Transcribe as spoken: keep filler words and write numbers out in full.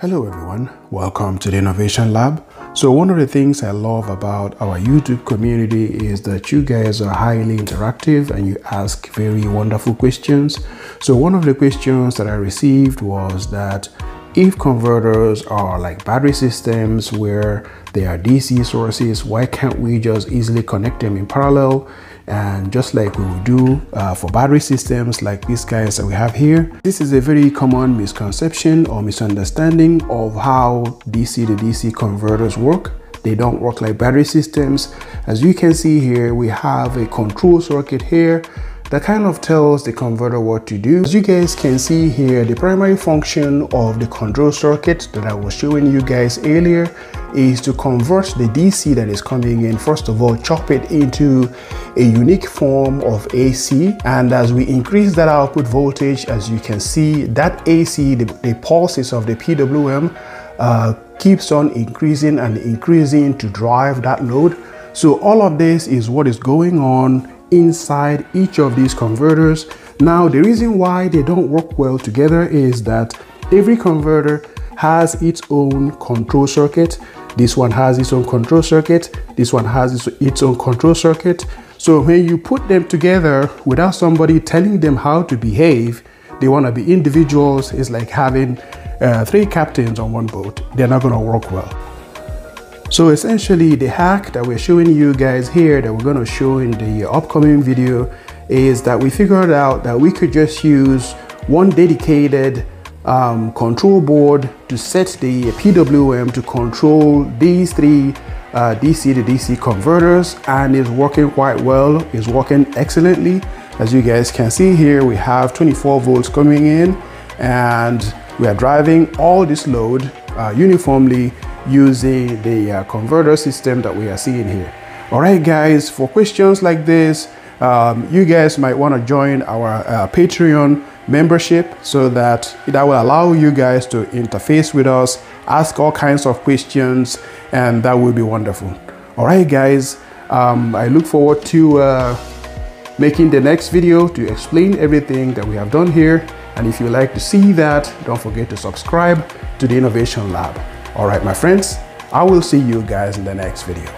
Hello everyone, welcome to the Innovation Lab. So one of the things I love about our YouTube community is that you guys are highly interactive and you ask very wonderful questions. So one of the questions that I received was that if converters are like battery systems where they are D C sources, why can't we just easily connect them in parallel? And just like we will do uh, for battery systems like these guys that we have here. This is a very common misconception or misunderstanding of how D C to D C converters work. They don't work like battery systems. As you can see here, we have a control circuit here that kind of tells the converter what to do. As you guys can see here, the primary function of the control circuit that I was showing you guys earlier is to convert the D C that is coming in, first of all, chop it into a unique form of A C. And as we increase that output voltage, as you can see, that A C, the, the pulses of the P W M uh, keeps on increasing and increasing to drive that load. So all of this is what is going on inside each of these converters. Now, the reason why they don't work well together is that every converter has its own control circuit. This one has its own control circuit. This one has its own control circuit. So when you put them together without somebody telling them how to behave, they want to be individuals. It's like having uh, three captains on one boat. They're not going to work well. So essentially, the hack that we're showing you guys here, that we're going to show in the upcoming video, is that we figured out that we could just use one dedicated um, control board to set the P W M to control these three uh, D C to D C converters, and it's working quite well. It's working excellently. As you guys can see here, we have twenty-four volts coming in, and we are driving all this load uh, uniformly using the uh, converter system that we are seeing here. All right guys, for questions like this, um, you guys might want to join our uh, Patreon membership, so that that will allow you guys to interface with us, ask all kinds of questions, and that will be wonderful. All right guys, um, I look forward to uh, making the next video to explain everything that we have done here. And if you like to see that, don't forget to subscribe to the Innovation Lab. All right, my friends, I will see you guys in the next video.